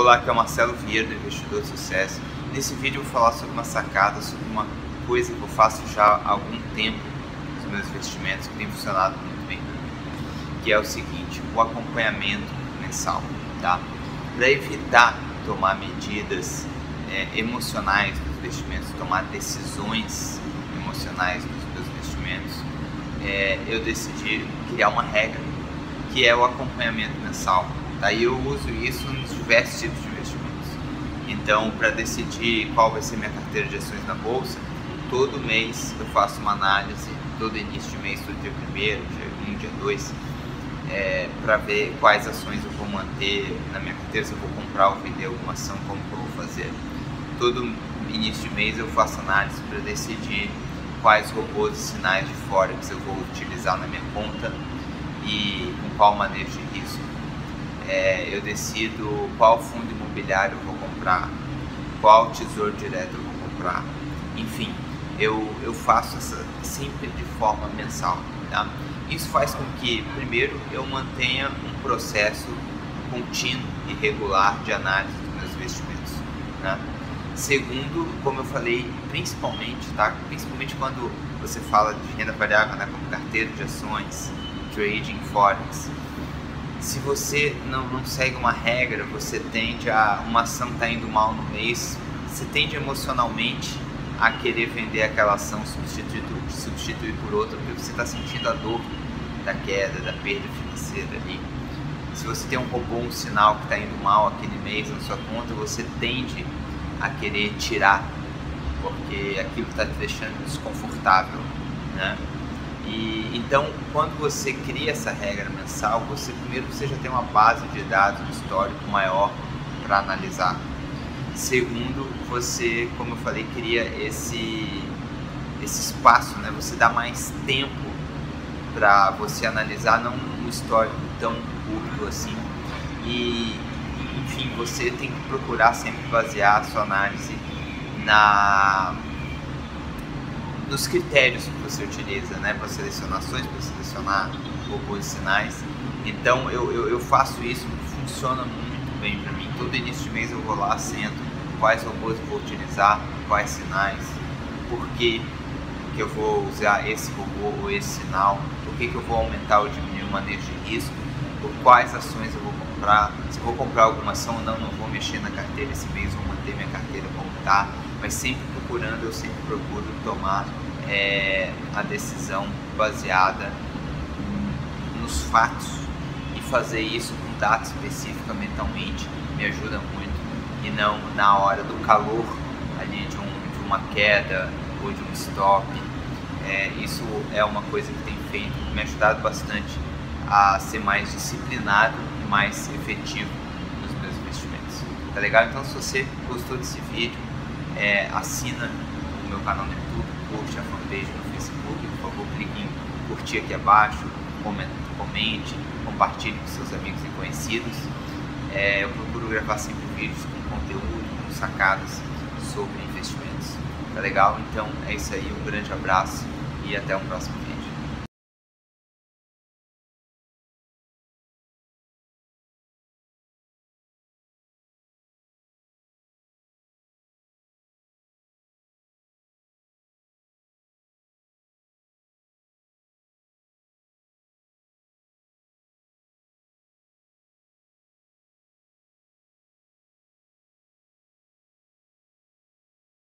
Olá, aqui é o Marcelo Vieira do Investidor de Sucesso. Nesse vídeo eu vou falar sobre uma sacada, sobre uma coisa que eu faço já há algum tempo nos meus investimentos, que tem funcionado muito bem, que é o seguinte: o acompanhamento mensal, tá? Para evitar tomar medidas emocionais nos investimentos, tomar decisões emocionais nos meus investimentos, eu decidi criar uma regra que é o acompanhamento mensal. Daí eu uso isso nos diversos tipos de investimentos. Então, para decidir qual vai ser minha carteira de ações na bolsa, todo mês eu faço uma análise, todo início de mês, todo dia primeiro, dia 1, dia 2, para ver quais ações eu vou manter na minha carteira, se eu vou comprar ou vender alguma ação, como que eu vou fazer. Todo início de mês eu faço análise para decidir quais robôs e sinais de Forex eu vou utilizar na minha conta e com qual manejo de risco. Eu decido qual fundo imobiliário eu vou comprar, qual tesouro direto eu vou comprar, enfim, eu faço essa sempre de forma mensal, tá? Isso faz com que, primeiro, eu mantenha um processo contínuo e regular de análise dos meus investimentos, né? Segundo, como eu falei, principalmente, tá? Principalmente quando você fala de renda variável, né? Como carteira de ações, trading, forex. Se você não segue uma regra, você tende a, uma ação está indo mal no mês, você tende emocionalmente a querer vender aquela ação, substituir por outra, porque você está sentindo a dor da queda, da perda financeira ali. Se você tem um robô, um sinal que está indo mal aquele mês na sua conta, você tende a querer tirar, porque aquilo está te deixando desconfortável, né? E então, quando você cria essa regra mensal, primeiro você já tem uma base de dados, um histórico maior para analisar. Segundo, você, como eu falei, cria esse espaço, né? Você dá mais tempo para você analisar, não um histórico tão curto assim. E, enfim, você tem que procurar sempre basear a sua análise nos critérios que você utiliza, né, para selecionar ações, para selecionar robôs e sinais. Então eu faço isso, funciona muito bem para mim. Todo início de mês eu vou lá, sento, quais robôs eu vou utilizar, quais sinais, por que eu vou usar esse robô ou esse sinal, por que eu vou aumentar ou diminuir o manejo de risco, por quais ações eu vou comprar, se eu vou comprar alguma ação ou não vou mexer na carteira esse mês, vou manter minha carteira como está, mas sempre procurando, eu sempre procuro tomar a decisão baseada nos fatos, e fazer isso com data específica mentalmente me ajuda muito, e não na hora do calor ali de uma queda ou de um stop. Isso é uma coisa que tem feito, me ajudado bastante a ser mais disciplinado e mais efetivo nos meus investimentos. Tá legal? Então, se você gostou desse vídeo, assina o meu canal no YouTube, curte a fanpage no Facebook, por favor clique em curtir aqui abaixo, comente, compartilhe com seus amigos e conhecidos. Eu procuro gravar sempre vídeos com conteúdo, com sacadas sobre investimentos. Tá legal? Então é isso aí, um grande abraço e até o próximo vídeo.